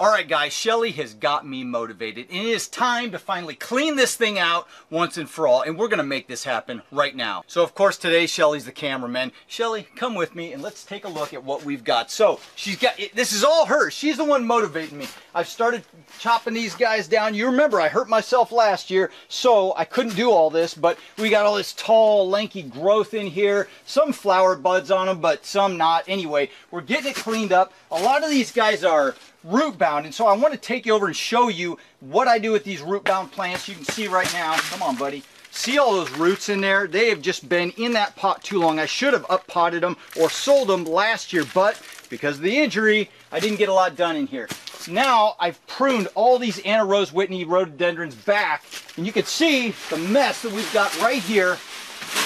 Alright guys, Shelly has got me motivated, and it is time to finally clean this thing out once and for all, and we're going to make this happen right now. So of course today Shelly's the cameraman. Shelly, come with me and let's take a look at what we've got. So she's got, this is all her. She's the one motivating me. I've started chopping these guys down. You remember I hurt myself last year, so I couldn't do all this, but we got all this tall, lanky growth in here. Some flower buds on them, but some not. Anyway, we're getting it cleaned up. A lot of these guys are root bound, and so I want to take you over and show you what I do with these root bound plants. You can see right now, come on buddy, see all those roots in there? They have just been in that pot too long. I should have up potted them or sold them last year, but because of the injury I didn't get a lot done in here. Now I've pruned all these Anna Rose Whitney rhododendrons back, and you can see the mess that we've got right here.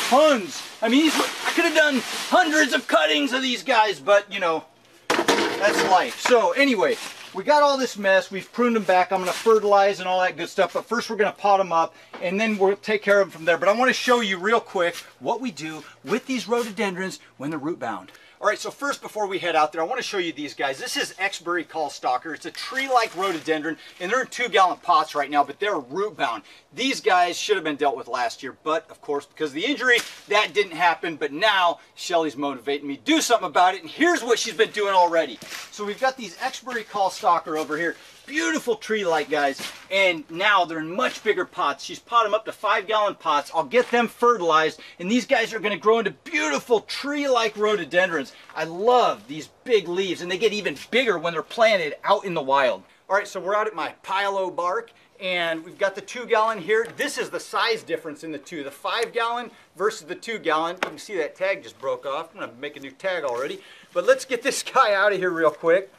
Tons. I mean, I could have done hundreds of cuttings of these guys, but you know, that's life. So anyway, we got all this mess, we've pruned them back, I'm going to fertilize and all that good stuff, but first we're going to pot them up and then we'll take care of them from there. But I want to show you real quick what we do with these rhododendrons when they're root bound. Alright, so first before we head out there, I want to show you these guys. This is Exbury Call Stalker. It's a tree-like rhododendron, and they're in 2-gallon pots right now, but they're root-bound. These guys should have been dealt with last year, but of course, because of the injury, that didn't happen. But now, Shelly's motivating me to do something about it, and here's what she's been doing already. So we've got these Exbury Call Stalker over here. Beautiful tree-like guys, and now they're in much bigger pots. She's potted them up to 5-gallon pots. I'll get them fertilized, and these guys are going to grow into beautiful tree-like rhododendrons. I love these big leaves, and they get even bigger when they're planted out in the wild. All right, so we're out at my pile-o bark, and we've got the 2-gallon here. This is the size difference in the two, the 5-gallon versus the 2-gallon. You can see that tag just broke off. I'm going to make a new tag already, but let's get this guy out of here real quick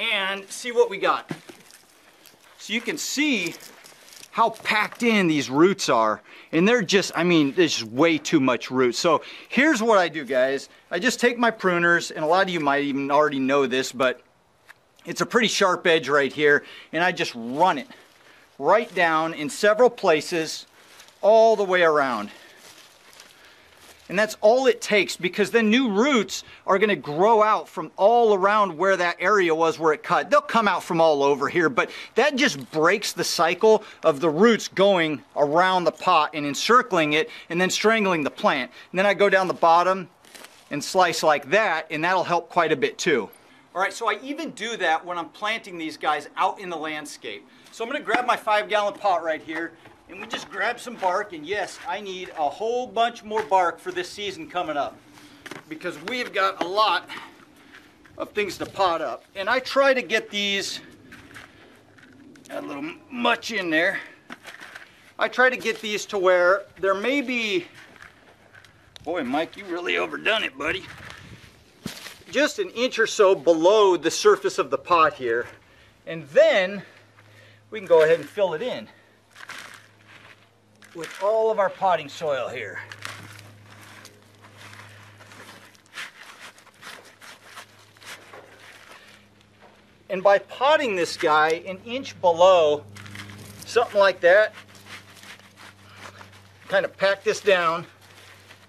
and see what we got. So you can see how packed in these roots are, and they're just, I mean, there's just way too much root. So here's what I do, guys. I just take my pruners, and a lot of you might even already know this, but it's a pretty sharp edge right here, and I just run it right down in several places all the way around. And that's all it takes, because then new roots are going to grow out from all around where that area was where it cut. They'll come out from all over here, but that just breaks the cycle of the roots going around the pot and encircling it and then strangling the plant. And then I go down the bottom and slice like that, and that'll help quite a bit too. All right, so I even do that when I'm planting these guys out in the landscape. So I'm going to grab my 5-gallon pot right here, and we just grab some bark, and yes, I need a whole bunch more bark for this season coming up, because we've got a lot of things to pot up. And I try to get these, got a little much in there, I try to get these to where there may be, boy Mike, you really overdone it buddy, just an inch or so below the surface of the pot here, and then we can go ahead and fill it in with all of our potting soil here. And by potting this guy an inch below, something like that, kind of pack this down,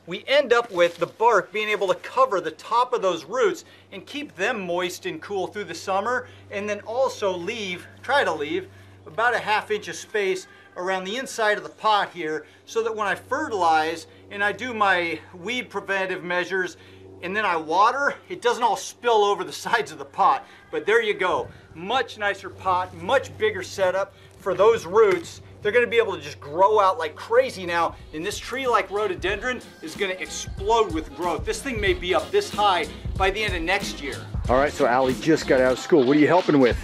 we end up with the bark being able to cover the top of those roots and keep them moist and cool through the summer, and then also leave, try to leave, about a ½ inch of space around the inside of the pot here, so that when I fertilize and I do my weed preventative measures and then I water, it doesn't all spill over the sides of the pot. But there you go, much nicer pot, much bigger setup for those roots. They're going to be able to just grow out like crazy now, and this tree-like rhododendron is going to explode with growth. This thing may be up this high by the end of next year. All right, so Allie just got out of school. What are you helping with?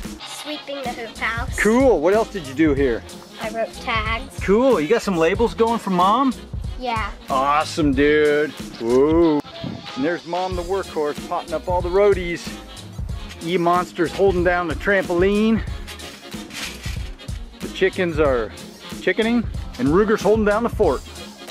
Sweeping the hoop house. Cool. What else did you do here? I wrote tags. Cool. You got some labels going for Mom? Yeah. Awesome, dude. Whoa. And there's Mom the workhorse, potting up all the roadies. E-Monster's holding down the trampoline. The chickens are chickening, and Ruger's holding down the fort.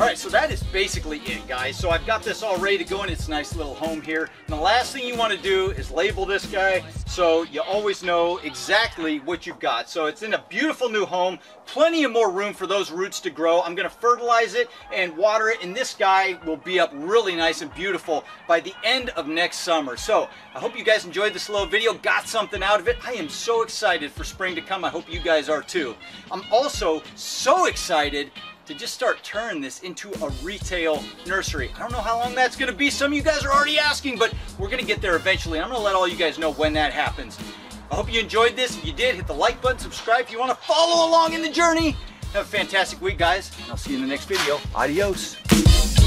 Alright, so that is basically it, guys. So I've got this all ready to go in its nice little home here. And the last thing you want to do is label this guy so you always know exactly what you've got. So it's in a beautiful new home, plenty of more room for those roots to grow. I'm going to fertilize it and water it, and this guy will be up really nice and beautiful by the end of next summer. So I hope you guys enjoyed this little video, got something out of it. I am so excited for spring to come. I hope you guys are too. I'm also so excited to just start turning this into a retail nursery. I don't know how long that's gonna be. Some of you guys are already asking, but we're gonna get there eventually. I'm gonna let all you guys know when that happens. I hope you enjoyed this. If you did, hit the like button, subscribe if you wanna follow along in the journey. Have a fantastic week, guys, and I'll see you in the next video. Adios.